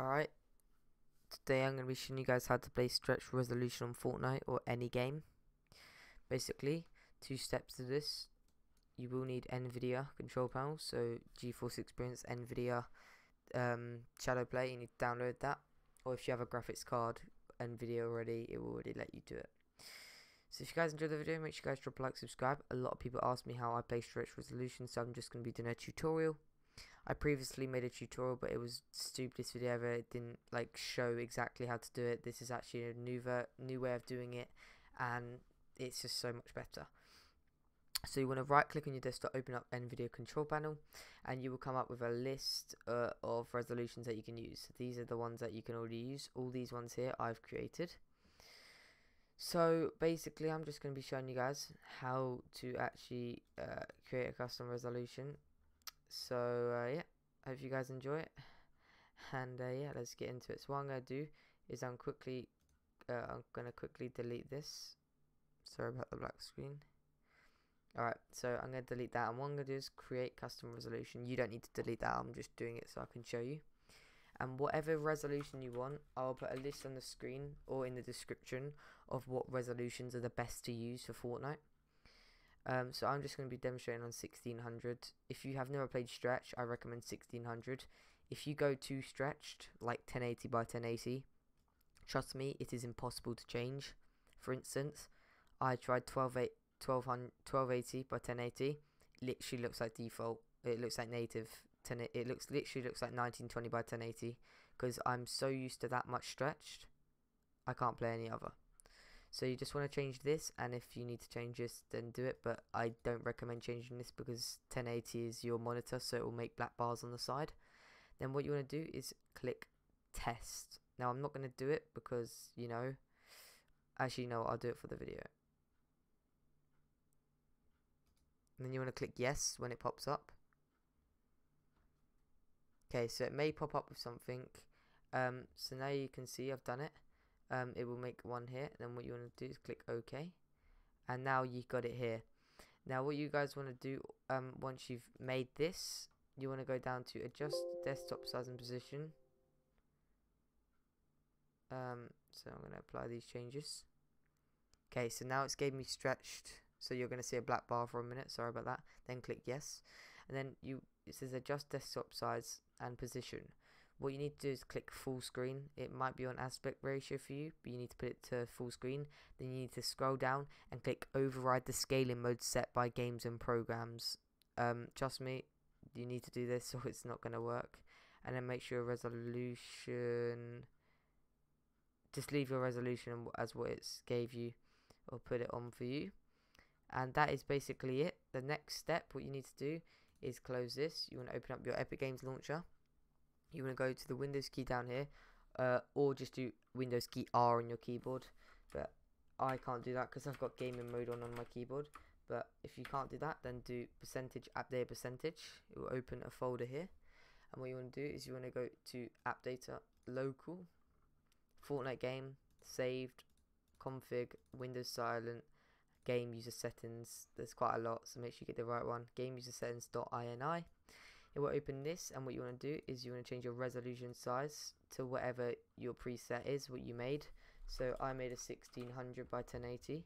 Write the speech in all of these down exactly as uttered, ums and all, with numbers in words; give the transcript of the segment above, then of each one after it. Alright, today I'm going to be showing you guys how to play stretch resolution on Fortnite or any game. Basically, two steps to this. You will need Nvidia control panel, so Geforce Experience, Nvidia, um, Shadow Play, you need to download that. Or if you have a graphics card, Nvidia already, it will already let you do it. So if you guys enjoyed the video, make sure you guys drop a like, subscribe. A lot of people ask me how I play stretch resolution, so I'm just going to be doing a tutorial. I previously made a tutorial, but it was the stupidest video ever. It didn't like show exactly how to do it. This is actually a new ver new way of doing it, and it's just so much better. So you want to right click on your desktop, open up Nvidia control panel, and you will come up with a list uh, of resolutions that you can use. These are the ones that you can already use. All these ones here I've created. So basically I'm just going to be showing you guys how to actually uh, create a custom resolution. So uh, yeah, hope you guys enjoy it, and uh, yeah, let's get into it. So what I'm gonna do is I'm quickly, uh, I'm gonna quickly delete this. Sorry about the black screen. All right, so I'm gonna delete that, and what I'm gonna do is create custom resolution. You don't need to delete that. I'm just doing it so I can show you. And whatever resolution you want, I'll put a list on the screen or in the description of what resolutions are the best to use for Fortnite. Um, so I'm just going to be demonstrating on sixteen hundred. If you have never played stretch, I recommend sixteen hundred. If you go to stretched, like ten eighty by ten eighty, trust me, it is impossible to change. For instance, I tried twelve eighty by ten eighty. It literally looks like default. It looks like native. It looks literally looks like nineteen twenty by ten eighty because I'm so used to that much stretched. I can't play any other. So you just want to change this, and if you need to change this, then do it. But I don't recommend changing this because ten eighty is your monitor, so it will make black bars on the side. Then what you want to do is click test. Now I'm not going to do it because, you know, actually no, I'll do it for the video. And then you want to click yes when it pops up. Okay, so it may pop up with something. Um, so now you can see I've done it. Um, it will make one here. Then what you want to do is click OK, and now you got it here. Now what you guys want to do, um, once you've made this, you want to go down to adjust desktop size and position. Um, so I'm going to apply these changes. Okay, so now it's gave me stretched. So you're going to see a black bar for a minute. Sorry about that. Then click yes, and then you it says adjust desktop size and position. What you need to do is click full screen. It might be on aspect ratio for you, but you need to put it to full screen. Then you need to scroll down and click override the scaling mode set by games and programs. Um, trust me, you need to do this or it's not going to work. And then make sure resolution, just leave your resolution as what it gave you or put it on for you. And that is basically it. The next step, what you need to do is close this. You want to open up your Epic Games launcher. You want to go to the Windows key down here, uh, or just do Windows key R on your keyboard. But I can't do that because I've got gaming mode on on my keyboard. But if you can't do that, then do percentage app data percentage. It will open a folder here. And what you want to do is you want to go to app data local, Fortnite game, saved, config, Windows silent, game user settings. There's quite a lot, so make sure you get the right one. Game user settings.ini. It will open this, and what you want to do is you want to change your resolution size to whatever your preset is, what you made. So I made a sixteen hundred by ten eighty.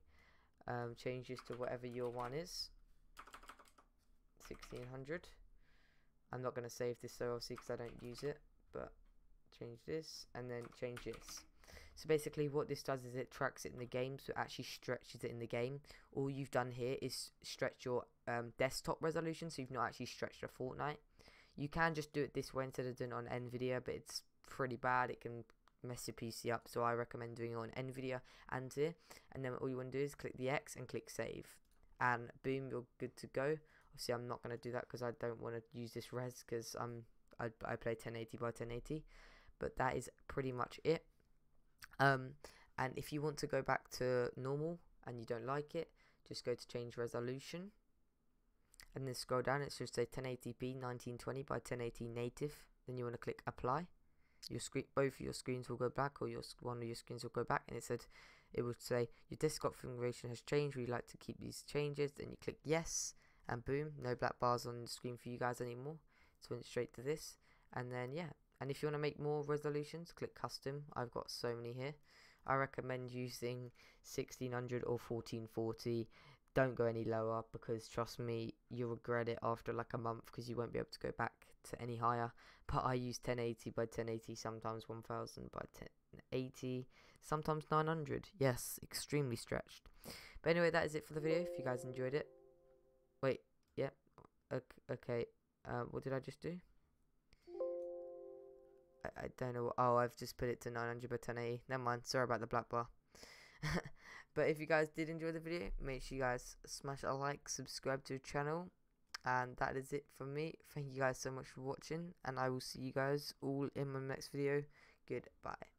Um, change this to whatever your one is. sixteen hundred. I'm not going to save this, so obviously because I don't use it. But change this, and then change this. So basically what this does is it tracks it in the game, so it actually stretches it in the game. All you've done here is stretch your um, desktop resolution, so you've not actually stretched a Fortnite. You can just do it this way instead of doing it on Nvidia, but it's pretty bad. It can mess your P C up, so I recommend doing it on Nvidia and here. And then all you want to do is click the X and click save. And boom, you're good to go. Obviously I'm not going to do that because I don't want to use this res because I'm I, I play ten eighty by ten eighty. But that is pretty much it. Um, and if you want to go back to normal and you don't like it, just go to change resolution and then scroll down. It should say ten eighty p nineteen twenty by ten eighty native. Then you want to click apply. Your screen, both of your screens will go back, or your one of your screens will go back, and it said it would say your desktop configuration has changed. Would you like to keep these changes? Then you click yes, and boom, no black bars on the screen for you guys anymore. So went straight to this, and then yeah. And if you want to make more resolutions, click custom. I've got so many here. I recommend using sixteen hundred or fourteen forty. Don't go any lower, because trust me, you'll regret it after like a month, because you won't be able to go back to any higher. But I use ten eighty by ten eighty, sometimes one thousand by ten eighty, sometimes nine hundred. Yes, extremely stretched. But anyway, that is it for the video. If you guys enjoyed it, wait, yeah, okay. Uh, what did I just do? I, I don't know. Oh, I've just put it to nine hundred by ten eighty. Never mind. Sorry about the black bar. But if you guys did enjoy the video, make sure you guys smash a like, subscribe to the channel, and that is it for me. Thank you guys so much for watching, and I will see you guys all in my next video. Goodbye.